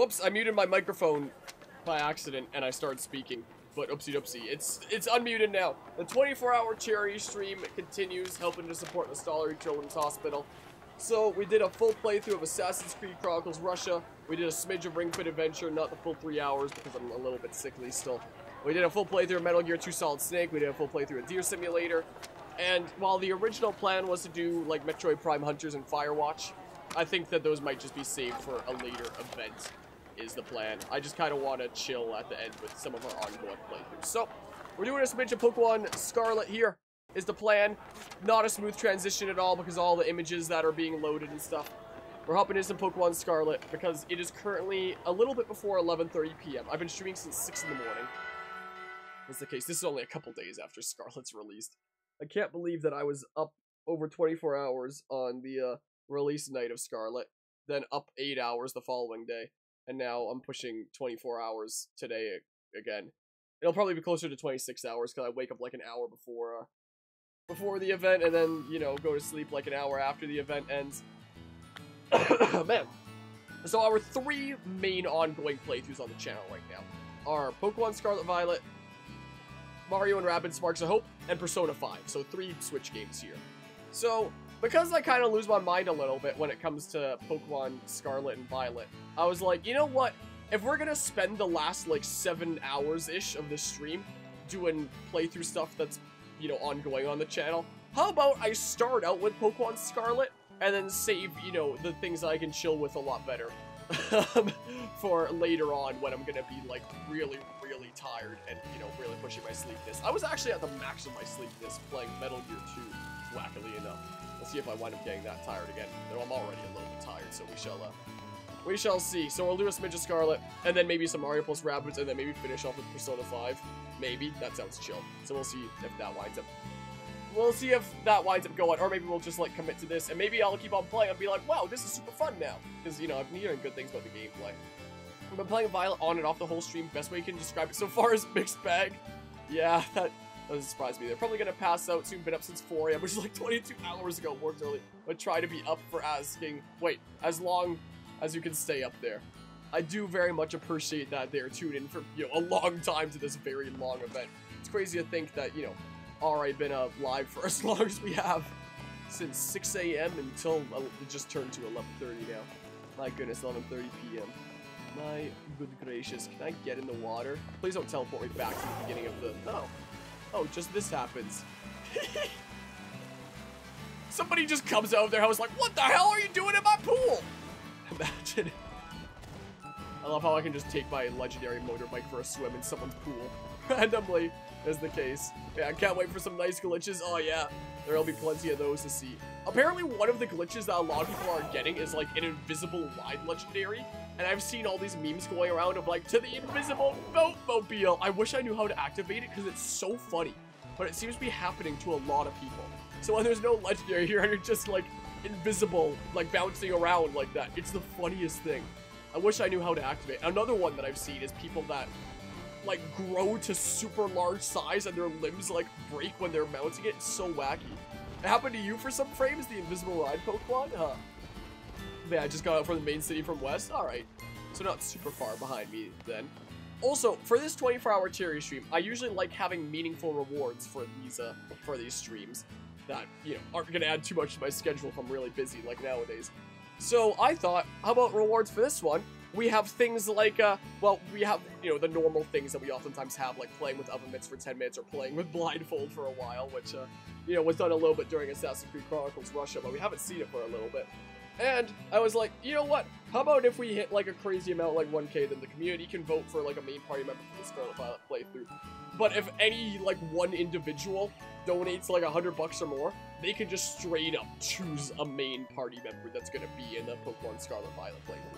Whoops, I muted my microphone by accident and I started speaking. But oopsie doopsie, it's unmuted now. The 24-hour charity stream continues, helping to support the Stollery Children's Hospital. So we did a full playthrough of Assassin's Creed Chronicles Russia. We did a smidge of Ring Fit Adventure, not the full 3 hours because I'm a little bit sickly still. We did a full playthrough of Metal Gear 2 Solid Snake. We did a full playthrough of Deer Simulator. And while the original plan was to do like Metroid Prime Hunters and Firewatch, I think that those might just be saved for a later event. Is the plan. I just kind of want to chill at the end with some of our ongoing playthroughs. So, we're doing a smidge of Pokémon Scarlet here, is the plan. Not a smooth transition at all because all the images that are being loaded and stuff. We're hopping into some Pokémon Scarlet because it is currently a little bit before 11:30 p.m. I've been streaming since 6 in the morning. That's the case. This is only a couple days after Scarlet's released. I can't believe that I was up over 24 hours on the release night of Scarlet, then up 8 hours the following day. And now I'm pushing 24 hours today again. It'll probably be closer to 26 hours because I wake up like an hour before the event and then, you know, go to sleep like an hour after the event ends. Man. So our three main ongoing playthroughs on the channel right now are Pokemon Scarlet Violet, Mario and Rabbids Sparks of Hope, and Persona 5. So three Switch games here. So, because I kind of lose my mind a little bit when it comes to Pokemon Scarlet and Violet, I was like, you know what? If we're gonna spend the last, like, 7 hours-ish of this stream doing playthrough stuff that's, you know, ongoing on the channel, how about I start out with Pokemon Scarlet and then save, you know, the things I can chill with a lot better for later on when I'm gonna be, like, really, really tired and, you know, really pushing my sleepiness. I was actually at the max of my sleepiness playing Metal Gear 2, wackily enough. Let's see if I wind up getting that tired again. Though I'm already a little bit tired, so we shall see. So we'll do a smidge of Scarlet, and then maybe some Mario plus Rabbids, and then maybe finish off with Persona 5. Maybe. That sounds chill. So we'll see if that winds up. We'll see if that winds up going, or maybe we'll just, like, commit to this, and maybe I'll keep on playing and be like, wow, this is super fun now. Because, you know, I've been hearing good things about the gameplay. I've been playing Violet on and off the whole stream. Best way you can describe it so far is mixed bag. Yeah, that doesn't surprise me. They're probably gonna pass out soon. Been up since 4 a.m., which is like 22 hours ago. Worked early, but try to be up for asking. Wait, as long as you can stay up there. I do very much appreciate that they're tuned in for, you know, a long time to this very long event. It's crazy to think that, you know, I've been live for as long as we have, since 6 a.m. until it just turned to 11:30 now. My goodness, 11:30 p.m. My good gracious, can I get in the water? Please don't teleport me back to the beginning of the. No. Oh, just this happens. Somebody just comes out of their house like, what the hell are you doing in my pool? Imagine. I love how I can just take my legendary motorbike for a swim in someone's pool. Randomly, is the case. Yeah, I can't wait for some nice glitches. Oh yeah, there'll be plenty of those to see. Apparently one of the glitches that a lot of people are getting is like an invisible ride legendary. And I've seen all these memes going around of like, to the invisible boatmobile. I wish I knew how to activate it because it's so funny. But it seems to be happening to a lot of people. So when there's no legendary here and you're just like invisible, like bouncing around like that, it's the funniest thing. I wish I knew how to activate. Another one that I've seen is people that like grow to super large size and their limbs like break when they're mounting it. It's so wacky. It happened to you for some frames, the invisible ride Pokemon? Huh? Man, I just got out from the main city from West. Alright, so not super far behind me then. Also, for this 24-hour charity stream, I usually like having meaningful rewards for these streams that, you know, aren't going to add too much to my schedule if I'm really busy like nowadays. So I thought, how about rewards for this one? We have things like, well, we have, you know, the normal things that we oftentimes have, like playing with oven mitts for 10 minutes or playing with blindfold for a while, which, you know, was done a little bit during Assassin's Creed Chronicles Russia, but we haven't seen it for a little bit. And I was like, you know what? How about if we hit like a crazy amount, like 1K, then the community can vote for like a main party member for the Scarlet Violet playthrough. But if any like one individual donates like $100 or more, they can just straight up choose a main party member that's gonna be in the Pokemon Scarlet Violet playthrough.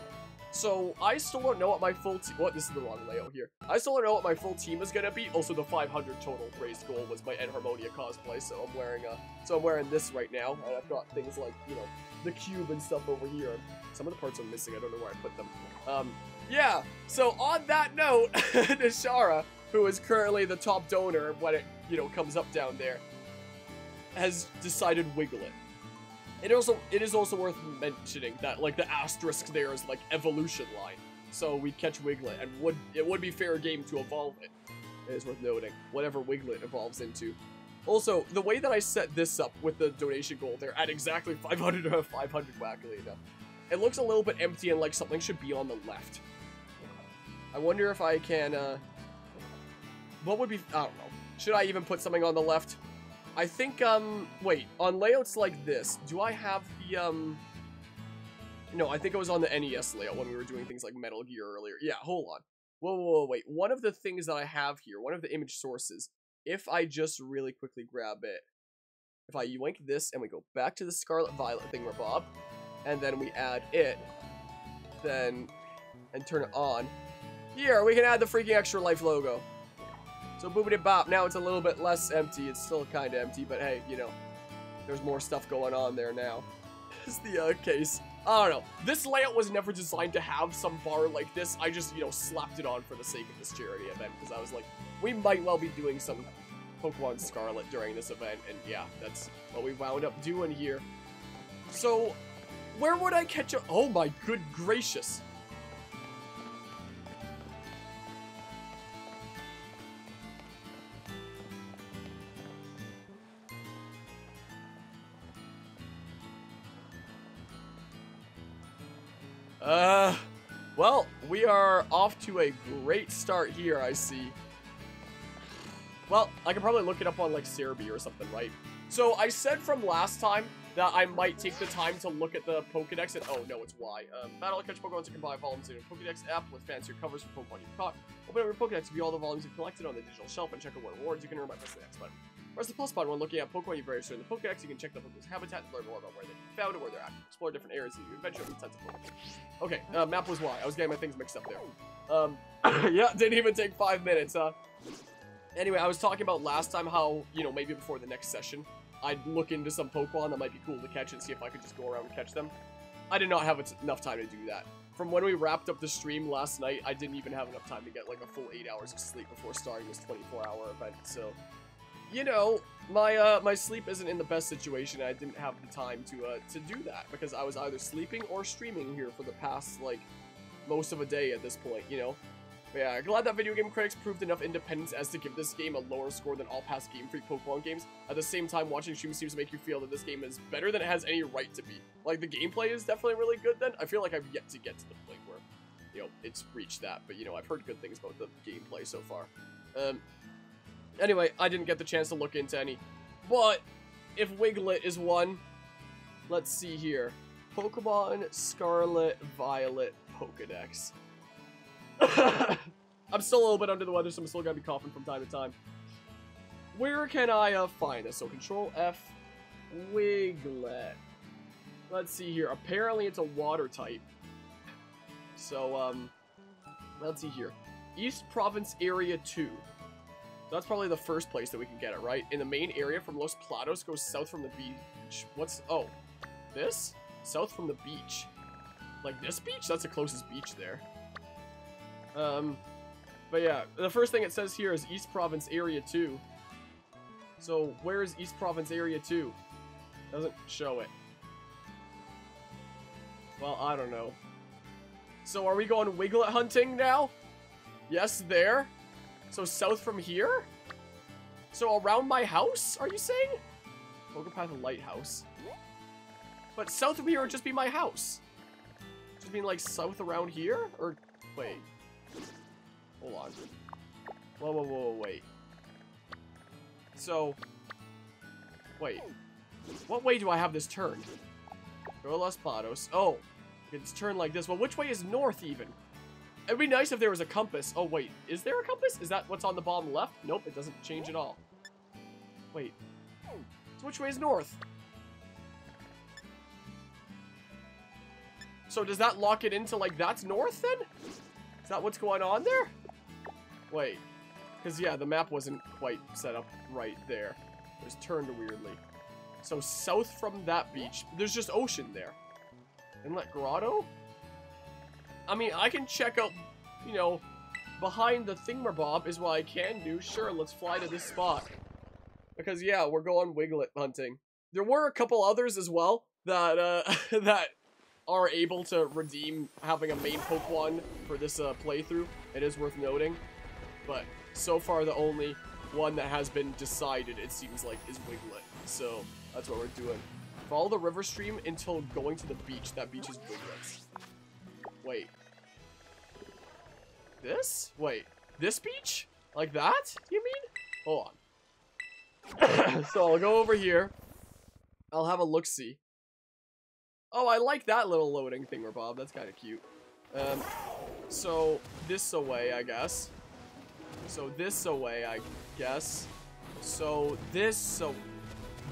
So I still don't know what my full team. What? This is the wrong layout here. I still don't know what my full team is gonna be. Also, the 500 total raised goal was my Enharmonia cosplay, so I'm wearing this right now, and I've got things like, you know, the cube and stuff over here. Some of the parts are missing. I don't know where I put them. Yeah. So on that note, Nishara, who is currently the top donor when it, you know, comes up down there, has decided wiggle it. It is also worth mentioning that, like, the asterisk there is, like, evolution line. so we'd catch Wiglet, and it would be fair game to evolve it. It is worth noting, whatever Wiglet evolves into. Also, the way that I set this up with the donation goal there at exactly 500 out of 500, wackily enough, it looks a little bit empty and like something should be on the left. I wonder if I can, what would be, I don't know. Should I even put something on the left? I think, wait, on layouts like this, do I have the, no, I think it was on the NES layout when we were doing things like Metal Gear earlier. Yeah, hold on. Whoa, whoa, whoa, wait. One of the things that I have here, one of the image sources, if I just really quickly grab it, if I yoink this and we go back to the Scarlet Violet thing where Bob, and then we add it, then, and turn it on. Here, we can add the freaking Extra Life logo. So boobity bop, now it's a little bit less empty. It's still kind of empty, but hey, you know, there's more stuff going on there now. Is the case. I don't know. This layout was never designed to have some bar like this. I just, you know, slapped it on for the sake of this charity event because I was like, we might well be doing some Pokémon Scarlet during this event, and yeah, that's what we wound up doing here. So, where would I catch a- oh my good gracious. Well, we are off to a great start here, I see. Well, I can probably look it up on, like, Serbi or something, right? So, I said from last time that I might take the time to look at the Pokedex and- oh, no, it's Y. Battle to catch Pokemon to combine volumes in a Pokedex app with fancier covers for Pokemon you've caught. Open up your Pokedex to view all the volumes you've collected on the digital shelf and check out what rewards you can earn by pressing the X button. Press the plus button when looking at Pokemon you've registered in the Pokedex. You can check the Pokemon's habitat to learn more about where they've been found and where they're at. Explore different areas of your adventure and sets of Pokemon. Okay, map was Y. I was getting my things mixed up there. Yeah, didn't even take 5 minutes, huh? Anyway, I was talking about last time how, you know, maybe before the next session, I'd look into some Pokemon that might be cool to catch and see if I could just go around and catch them. I did not have enough time to do that. From when we wrapped up the stream last night, I didn't even have enough time to get, like, a full 8 hours of sleep before starting this 24-hour event, so... You know, my my sleep isn't in the best situation. I didn't have the time to do that because I was either sleeping or streaming here for the past, like, most of a day at this point, you know? But yeah, glad that video game critics proved enough independence as to give this game a lower score than all past Game Freak Pokemon games. At the same time, watching streams seems to make you feel that this game is better than it has any right to be. Like, the gameplay is definitely really good then. I feel like I've yet to get to the point where, you know, it's reached that. But, you know, I've heard good things about the gameplay so far. Anyway, I didn't get the chance to look into any, but if Wiglet is one, let's see here. Pokemon Scarlet Violet Pokedex. I'm still a little bit under the weather, so I'm still gonna be coughing from time to time. Where can I find this? So Control F, Wiglet. Let's see here. Apparently it's a water type. So, let's see here. East Province Area 2. That's probably the first place that we can get it, right? In the main area from Los Platos goes south from the beach. What's... oh. This? South from the beach. Like this beach? That's the closest beach there. But yeah, the first thing it says here is East Province Area 2. So, where is East Province Area 2? Doesn't show it. Well, I don't know. So, are we going Wiglet hunting now? Yes, there? So south from here? So around my house, are you saying? Pokepath Lighthouse. But south of here would just be my house. Just mean like south around here? Or, wait. Hold on. Whoa, whoa, whoa, wait. So, wait. What way do I have this turned? Go Los Platos. Oh, it's turned like this. Well, which way is north even? It'd be nice if there was a compass. Oh, wait. Is there a compass? Is that what's on the bottom left? Nope, it doesn't change at all. Wait. So which way is north? So does that lock it into, like, that's north then? Is that what's going on there? Wait. Because, yeah, the map wasn't quite set up right there. It was turned weirdly. So south from that beach. There's just ocean there. Inlet Grotto? I mean, I can check out, you know, behind the thingmerbob is what I can do. Sure, let's fly to this spot. Because, yeah, we're going Wiglet hunting. There were a couple others as well that, that are able to redeem having a main Pokemon for this playthrough. It is worth noting. But so far, the only one that has been decided, it seems like, is Wiglet. So that's what we're doing. Follow the river stream until going to the beach. That beach is Wiglet's. Wait. This? Wait. This beach? Like that? You mean? Hold on. So I'll go over here. I'll have a look-see. Oh, I like that little loading thing, Bob. That's kind of cute. So this-a-way, I guess. So this-a-way, I guess. So this-a-way.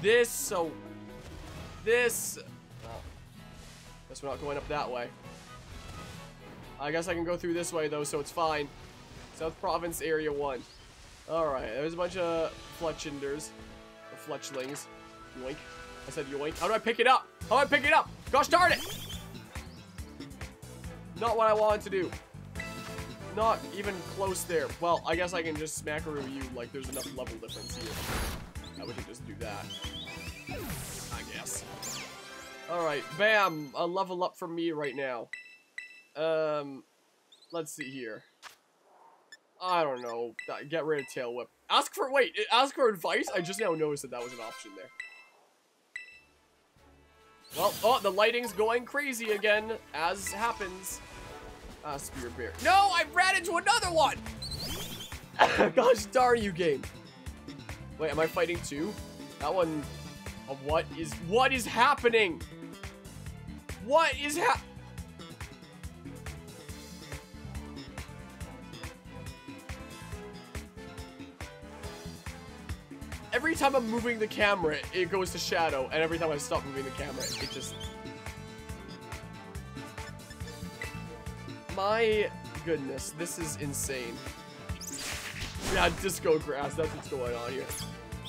This-a-way. This. Oh. Guess we're not going up that way. I guess I can go through this way though, so it's fine. South Province Area 1. Alright, there's a bunch of Fletchinders. Or Fletchlings. Yoink. I said yoink. How do I pick it up? How do I pick it up? Gosh darn it! Not what I wanted to do. Not even close there. Well, I guess I can just smackaroo you, like there's enough level difference here. We can just do that. Yes. Alright, bam! A level up for me right now. Let's see here. I don't know. Get rid of Tail Whip. Ask for advice? I just now noticed that that was an option there. Well, oh, the lighting's going crazy again, as happens. Ah, Spear Bear. No, I ran into another one! Gosh darn you, game. Wait, am I fighting two? That one... What is happening? What is Every time I'm moving the camera, it goes to shadow, and every time I stop moving the camera, it just... My goodness, this is insane. Yeah, disco grass, that's what's going on here.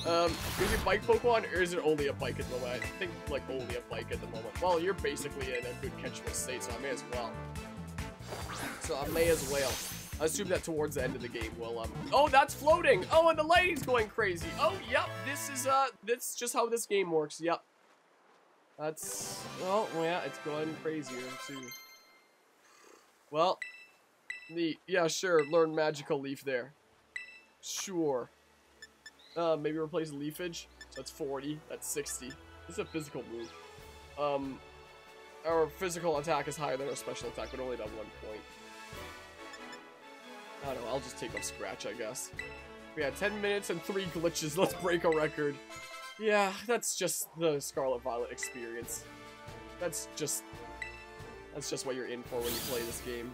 Is it bike Pokemon, or is it only a bike at the moment? I think, like, only a bike at the moment. Well, you're basically in a good catchable state, so I may as well. I assume that towards the end of the game, we'll, Oh, that's floating! Oh, and the lighting's going crazy! Oh, yep, this is, that's just how this game works, yep. That's... Oh, yeah, it's going crazier, too. Well... Neat. Yeah, sure, learn Magical Leaf there. Sure. Maybe replace Leafage. That's 40. That's 60. This is a physical move. Our physical attack is higher than our special attack, but only at 1 point. I don't know. I'll just take off Scratch, I guess. We had 10 minutes and 3 glitches. Let's break a record. Yeah, that's just the Scarlet Violet experience. That's just what you're in for when you play this game.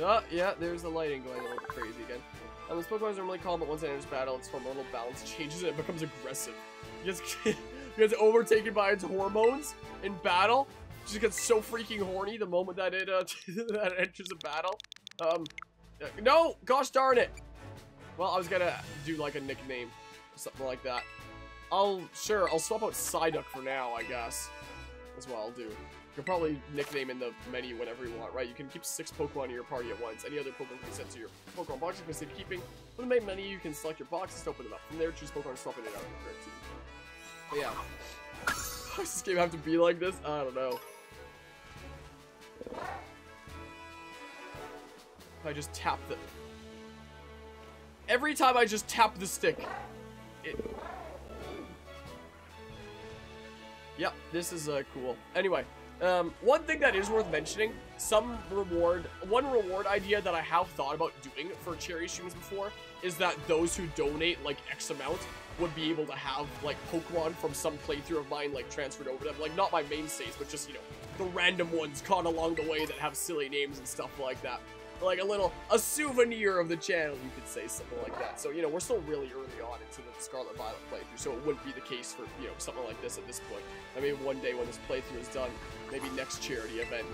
Oh, yeah, there's the lighting going a little bit crazy again. This Pokemon is normally calm, but once it enters battle, its hormonal balance changes and it becomes aggressive. It gets overtaken by its hormones in battle. It just gets so freaking horny the moment that it, that it enters a battle. No! Gosh darn it! Well, I was gonna do, like, a nickname. Something like that. I'll swap out Psyduck for now, I guess. That's what I'll do. You can probably nickname in the menu whenever you want, right? You can keep 6 Pokemon in your party at once. Any other Pokemon can be sent to your Pokemon box you can save keeping. From the main menu, you can select your boxes to open them up. From there, choose Pokemon and swap it out. But yeah. Does this game have to be like this? I don't know. I just tap the... Every time I just tap the stick, it... Yep, this is, cool. Anyway, one thing that is worth mentioning, one reward idea that I have thought about doing for charity streams before is that those who donate, like, X amount would be able to have, like, Pokemon from some playthrough of mine, like, transferred over to them. Like, not my mainstays, but just, you know, the random ones caught along the way that have silly names and stuff like that. Like, a souvenir of the channel, you could say, something like that. So, you know, we're still really early on into the Scarlet Violet playthrough, so it wouldn't be the case for, you know, something like this at this point. I mean, one day when this playthrough is done, maybe next charity event,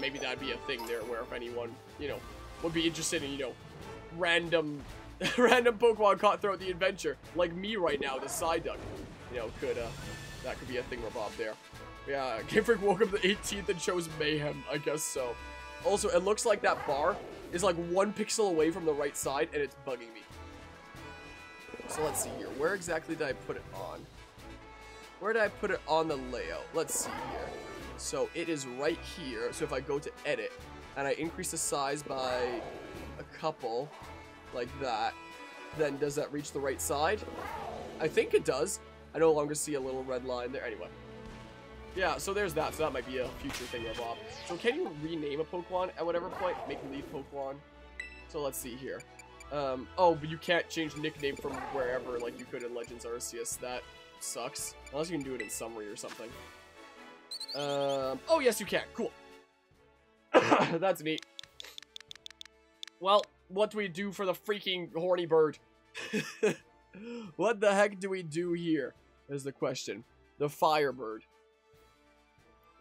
maybe that'd be a thing there where if anyone, you know, would be interested in, you know, random Pokemon caught throughout the adventure, like me right now, the Psyduck, you know, that could be a thing with Bob there. Yeah, Game Freak woke up the 18th and chose Mayhem, I guess so. Also, it looks like that bar is like 1 pixel away from the right side, and it's bugging me. So let's see here. Where exactly did I put it on? Where did I put it on the layout? Let's see here. So it is right here. So if I go to edit and I increase the size by a couple like that, then does that reach the right side? I think it does. I no longer see a little red line there. Anyway. Yeah, so there's that. So that might be a future thing of Bob. So can you rename a Pokemon at whatever point? Make leave Pokemon. So let's see here. Oh, but you can't change nickname from wherever like you could in Legends Arceus. That sucks. Unless you can do it in summary or something. Oh, yes, you can. Cool. That's neat. Well, what do we do for the freaking horny bird? What the heck do we do here is the question. The Firebird.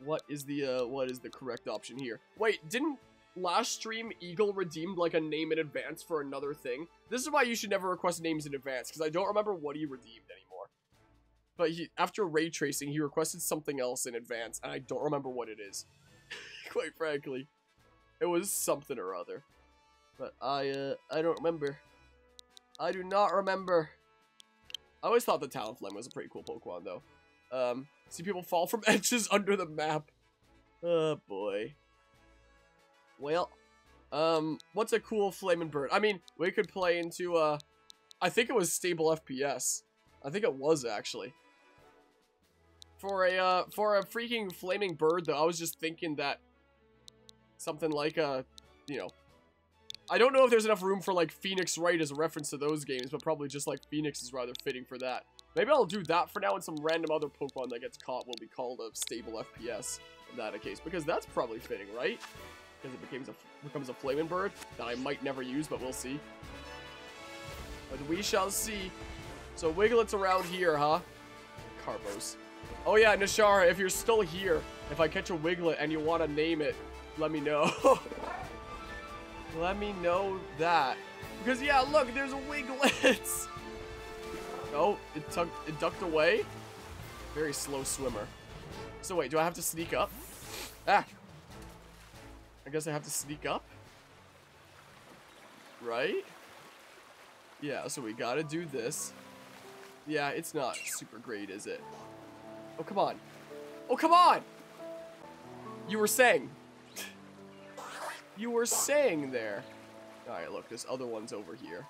What is the correct option here? Wait, didn't last stream Eagle redeemed like a name in advance for another thing? This is why you should never request names in advance, because I don't remember what he redeemed anymore. But he, after ray tracing, he requested something else in advance, and I don't remember what it is. Quite frankly, it was something or other. But I don't remember. I do not remember. I always thought the Talonflame was a pretty cool Pokemon, though. See people fall from edges under the map. Oh, boy. Well, what's a cool Flamin' Bird? I mean, we could play into, I think it was stable FPS. I think it was, actually. For a freaking Flaming Bird, though, I was just thinking that something like a, you know, I don't know if there's enough room for, like, Phoenix Wright as a reference to those games, but probably just, like, Phoenix is rather fitting for that. Maybe I'll do that for now, and some random other Pokemon that gets caught will be called a stable FPS in that case, because that's probably fitting, right? Because it becomes a Flamin' Bird that I might never use, but we'll see. But we shall see. So Wiglet's around here, huh? Carpos. Oh yeah, Nashara, if you're still here, if I catch a Wiglet and you want to name it, let me know. Let me know that. Because, yeah, look, there's a Wiglet. Oh, it ducked away. Very slow swimmer. So, wait, do I have to sneak up? Ah. I guess I have to sneak up. Right? Yeah, so we gotta do this. Yeah, it's not super great, is it? Oh, come on. Oh, come on! You were saying. You were saying there. Alright, look, this other one's over here.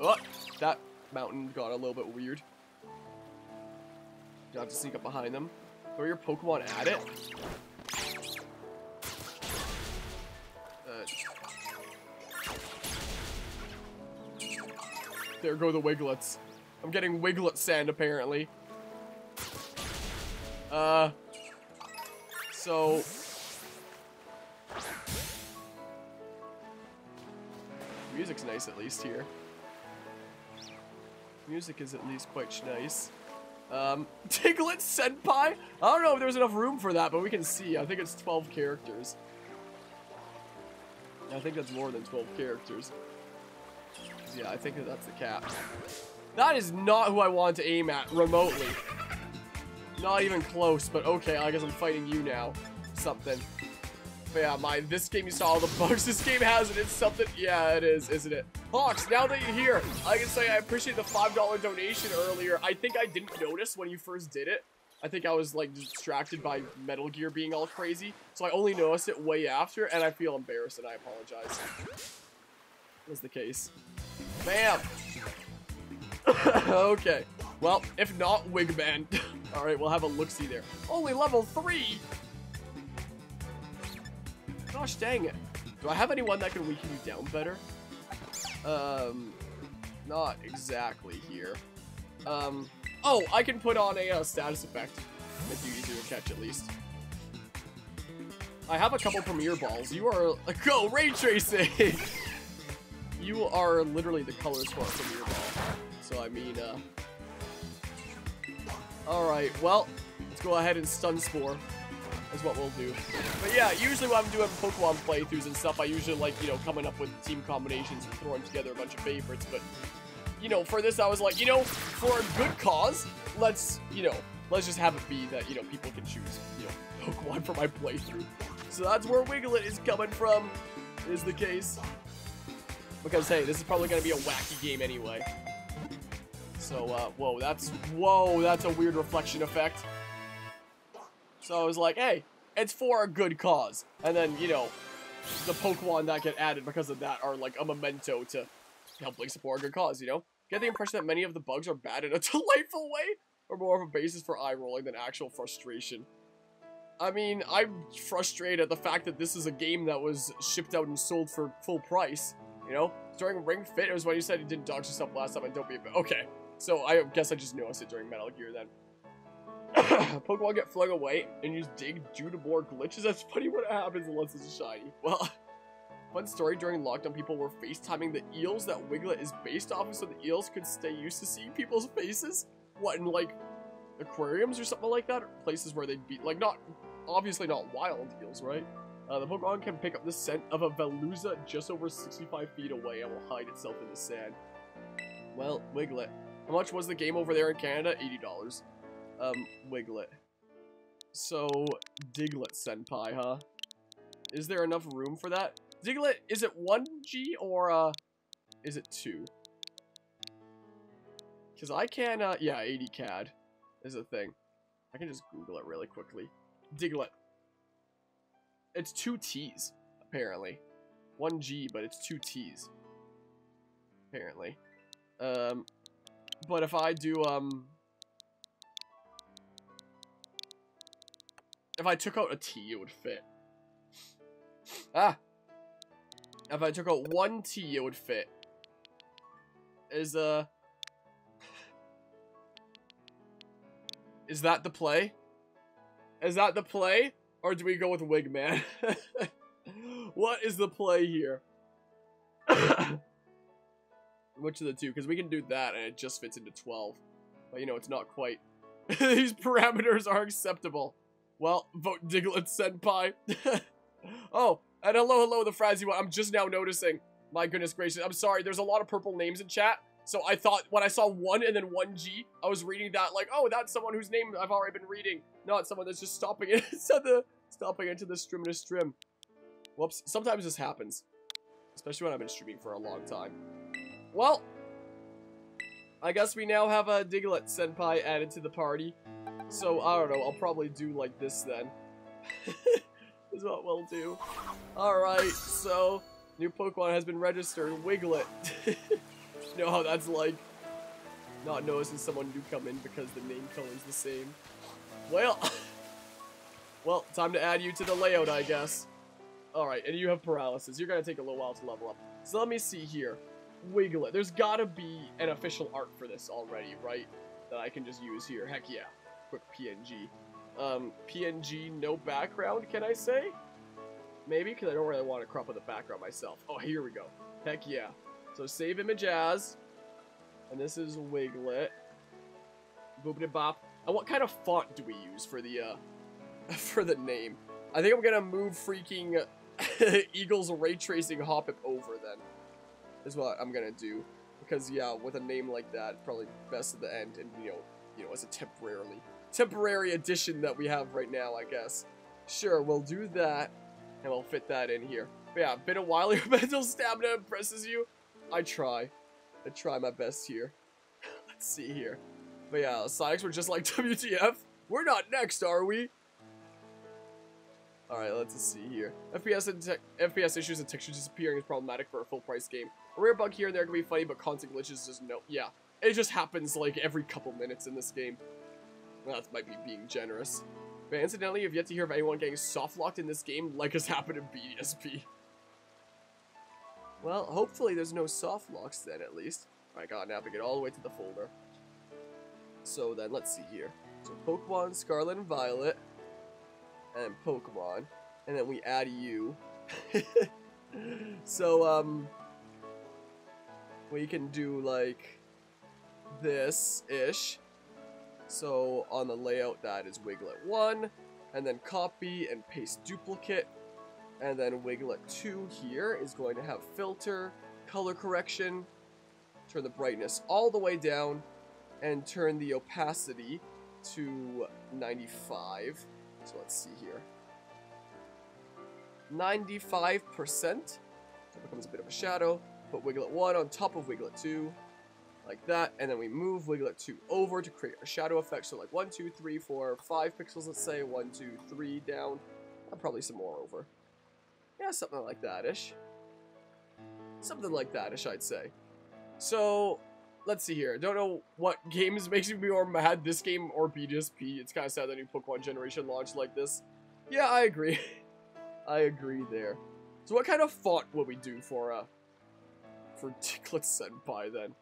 Oh, that mountain got a little bit weird. You have to sneak up behind them. Throw your Pokemon at it. There go the Wiglets. I'm getting Wiglet sand, apparently. So... music's nice, at least, here. Music is at least quite nice. Diglett Senpai? I don't know if there's enough room for that, but we can see. I think it's 12 characters. I think that's more than 12 characters. Yeah, I think that that's the cap. That is not who I want to aim at, remotely. Not even close, but okay, I guess I'm fighting you now. Something. But yeah, this game, you saw all the bugs. This game has it. It's something. Yeah, it is, isn't it? Hawks, now that you're here, I can say I appreciate the $5 donation earlier. I think I didn't notice when you first did it. I think I was, like, distracted by Metal Gear being all crazy. So I only noticed it way after, and I feel embarrassed, and I apologize. That's the case. Bam! Okay. Well, if not, Wigman. Alright, we'll have a look-see there. Only level 3! Gosh dang it. Do I have anyone that can weaken you down better? Not exactly here. Oh, I can put on a status effect. Make you easier to catch, at least. I have a couple Premier Balls. You are... go! Ray tracing! You are literally the colors for a Premier Ball. So, I mean, alright, well, let's go ahead and stun Spore. Is what we'll do. But yeah, usually when I'm doing Pokemon playthroughs and stuff, I usually like, you know, coming up with team combinations and throwing together a bunch of favorites, but, you know, for this I was like, you know, for a good cause, let's, you know, let's just have it be that, you know, people can choose, you know, Pokemon for my playthrough. So that's where Wiglet is coming from, is the case. Because, hey, this is probably going to be a wacky game anyway. So, whoa, that's a weird reflection effect. So I was like, hey, it's for a good cause. And then, you know, the Pokemon that get added because of that are like a memento to help like support a good cause, you know? Get the impression that many of the bugs are bad in a delightful way, or more of a basis for eye-rolling than actual frustration. I mean, I'm frustrated at the fact that this is a game that was shipped out and sold for full price, you know? During Ring Fit, it was when you said you didn't dodge yourself last time and don't be a bit. Okay, so I guess I just noticed it during Metal Gear then. Pokemon get flung away and use Dig due to more glitches. That's funny what happens unless it's a shiny. Well, fun story, during lockdown, people were FaceTiming the eels that Wiglet is based off of so the eels could stay used to seeing people's faces. What, in like aquariums or something like that? Or places where they'd be, like, not, obviously not wild eels, right? The Pokemon can pick up the scent of a Veluza just over 65 feet away and will hide itself in the sand. Well, Wiglet. How much was the game over there in Canada? $80. Wiglet. So, Diglett senpai, huh? Is there enough room for that? Diglett, is it 1G or, is it 2? Because I can, yeah, 80 CAD is a thing. I can just Google it really quickly. Diglett. It's 2 T's, apparently. 1G, but it's 2 T's. Apparently. But if I do, if I took out a T, it would fit. Ah! If I took out 1 T, it would fit. Is that the play? Is that the play? Or do we go with Wigman? What is the play here? Which of the two? Because we can do that and it just fits into 12. But you know, it's not quite. These parameters are acceptable. Well, vote Diglett senpai. Oh, and hello, the Frazzy one. I'm just now noticing. My goodness gracious. I'm sorry, there's a lot of purple names in chat. So I thought, when I saw 1 and then 1G, I was reading that like, oh, that's someone whose name I've already been reading. Not someone that's just stopping it. Stopping into the stream to stream. Whoops. Sometimes this happens. Especially when I've been streaming for a long time. Well, I guess we now have a Diglett senpai added to the party. So, I don't know. I'll probably do like this then. Is what we'll do. Alright, so, new Pokemon has been registered. Wiglet. You know how that's like, not noticing someone new come in because the name color is the same. Well, well, time to add you to the layout, I guess. Alright, and you have paralysis. You're gonna take a little while to level up. So let me see here. Wiglet. There's gotta be an official art for this already, right? That I can just use here. Heck yeah. Quick PNG. PNG, no background, can I say? Maybe, because I don't really want to crop up the background myself. Oh, here we go. Heck yeah. So save image as, and this is Wiglet. Boopity bop. And what kind of font do we use for the name? I think I'm gonna move freaking Eagle's Ray Tracing Hoppip over then. Is what I'm gonna do, because yeah, with a name like that, probably best at the end, and you know, as a temporary addition that we have right now, I guess. Sure, we'll do that, and we'll fit that in here. But yeah, been a while. Your mental stamina impresses you. I try my best here. Let's see here. But yeah, Sonics were just like WTF. We're not next, are we? Alright, let's see here. FPS issues and textures disappearing is problematic for a full price game. A rare bug here and there can be funny, but constant glitches just no. Yeah, it just happens like every couple minutes in this game. Well, that might be being generous. But incidentally, you've yet to hear of anyone getting softlocked in this game like has happened in BDSP. Well, hopefully there's no soft locks then, at least. Alright, gotta navigate it all the way to the folder. So then, let's see here. So, Pokemon, Scarlet and Violet. And Pokemon. And then we add you. So, we can do, like, this-ish. So, on the layout, that is Wiglet 1. And then copy and paste duplicate. And then Wiglet 2 here is going to have filter, color correction, turn the brightness all the way down, and turn the opacity to 95. So let's see here. 95%. So it becomes a bit of a shadow. Put Wiglet 1 on top of Wiglet 2, like that. And then we move Wiglet 2 over to create a shadow effect. So like 1, 2, 3, 4, 5 pixels, let's say. 1, 2, 3 down. and probably some more over. Yeah, something like that-ish. Something like that-ish, I'd say. So, let's see here. Don't know what games makes me more mad, this game or BDSP. It's kind of sad that a new Pokemon generation launched like this. Yeah, I agree. I agree there. So what kind of font would we do for Diglett Senpai then?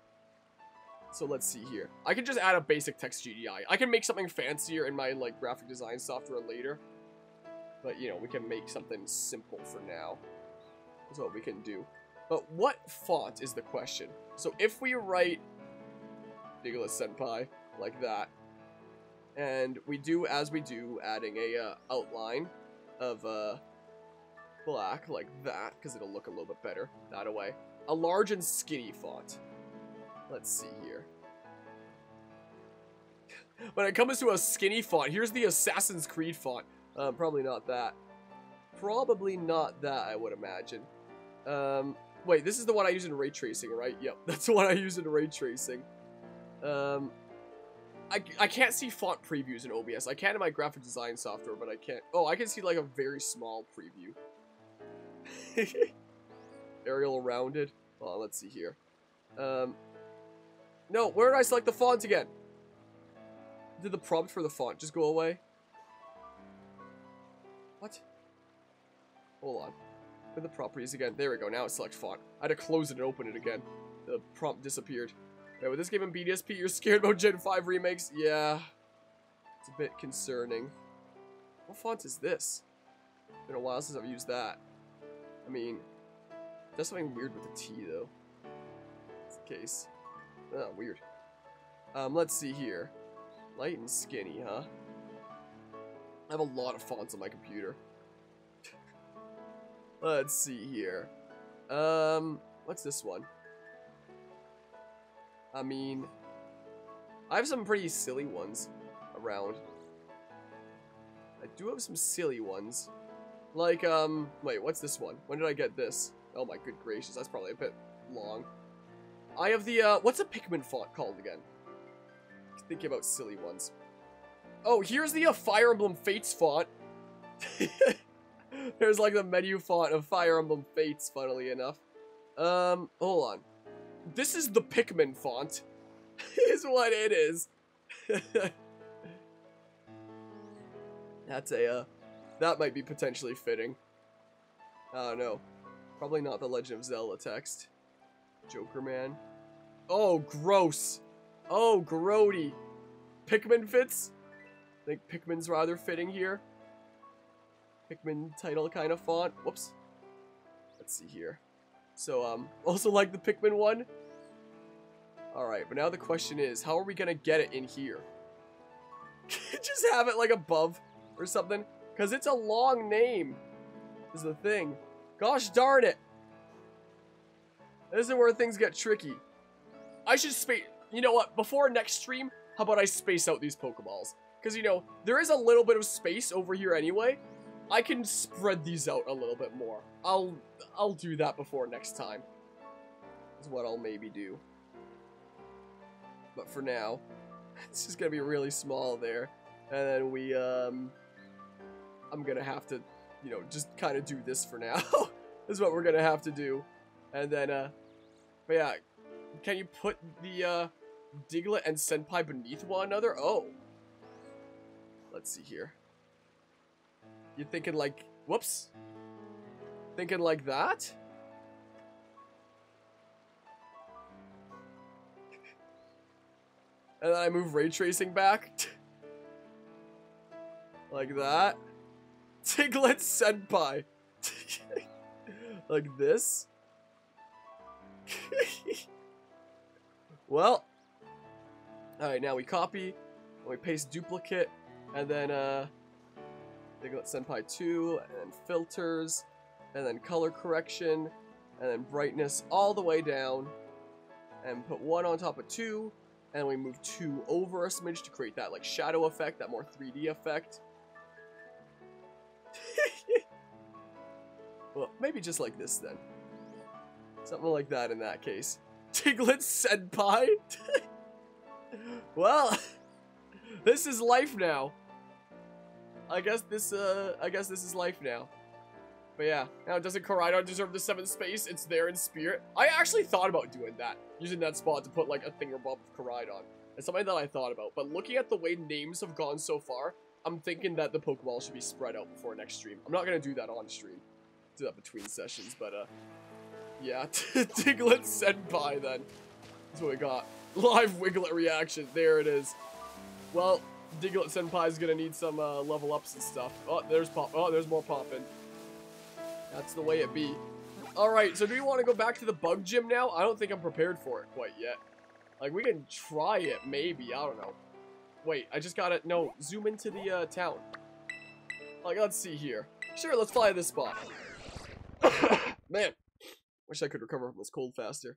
So let's see here. I can just add a basic text GDI. I can make something fancier in my like graphic design software later. But you know, we can make something simple for now. That's what we can do. But what font is the question? So if we write Diglett Senpai like that, and we do as we do, adding a outline of black like that, because it'll look a little bit better that way. A large and skinny font. Let's see here. When it comes to a skinny font, here's the Assassin's Creed font. Probably not that. Probably not that, I would imagine. Wait, this is the one I use in ray tracing, right? Yep, that's the one I use in ray tracing. I can't see font previews in OBS. I can in my graphic design software, but I can't. Oh, I can see like a very small preview. Arial rounded. Well, let's see here. No, where did I select the font again? Did the prompt for the font just go away? What? Hold on. With the properties again. There we go. Now it's select font. I had to close it and open it again. The prompt disappeared. Yeah, with this game in BDSP, you're scared about Gen 5 remakes? Yeah. It's a bit concerning. What font is this? It's been a while since I've used that. I mean, there's something weird with the T, though. It's the case. Oh, weird. Let's see here. Light and skinny, huh? I have a lot of fonts on my computer. Let's see here. What's this one? I mean, I have some pretty silly ones around. I do have some silly ones. Like, wait, what's this one? When did I get this? Oh my good gracious, that's probably a bit long. I have the, what's a Pikmin font called again? Thinking about silly ones. Oh, here's the Fire Emblem Fates font. There's like the menu font of Fire Emblem Fates, funnily enough. Hold on. This is the Pikmin font, is what it is. That's a, that might be potentially fitting. I don't know. Probably not the Legend of Zelda text. Joker Man. Oh, gross. Oh, grody. Pikmin fits? I think Pikmin's rather fitting here. Pikmin title kind of font. Whoops. Let's see here. So, also like the Pikmin one. Alright, but now the question is, how are we gonna get it in here? Just have it, like, above or something? Because it's a long name, is the thing. Gosh darn it. This is where things get tricky. I should space... You know what? Before next stream, how about I space out these Pokeballs? Because, you know, there is a little bit of space over here anyway. I can spread these out a little bit more. I'll do that before next time. Is what I'll maybe do. But for now, it's just gonna be really small there. And then we, I'm gonna have to, you know, just kind of do this for now. This is what we're gonna have to do. And then, but yeah, can you put the, Diglett and Senpai beneath one another? Oh. Let's see here. You're thinking like, whoops. Thinking like that? And then I move ray tracing back. Like that. Diglett Senpai. Like this. Well. Alright, now we copy. And we paste duplicate. And then, Diglett Senpai 2. And then filters. And then color correction, and then brightness all the way down, and put one on top of two, and we move two over a smidge to create that like shadow effect, that more 3D effect. Well, maybe just like this then. Something like that in that case. Diglett Senpai? Well, this is life now. I guess this is life now. But yeah, now doesn't Koridon deserve the 7th space? It's there in spirit. I actually thought about doing that, using that spot to put like a thing above Koridon. It's something that I thought about, but looking at the way names have gone so far, I'm thinking that the Pokeball should be spread out before next stream. I'm not gonna do that on stream, do that between sessions, but yeah, Diglett Senpai then. That's what we got. Live Wiglet reaction. There it is. Well, Diglett Senpai is gonna need some level ups and stuff. Oh, there's pop. Oh, there's more popping. That's the way it be. All right. So do we want to go back to the bug gym now? I don't think I'm prepared for it quite yet. Like we can try it maybe. I don't know. Wait, I just gotta no zoom into the town. Like let's see here. Sure, let's fly this spot. Man, wish I could recover from this cold faster.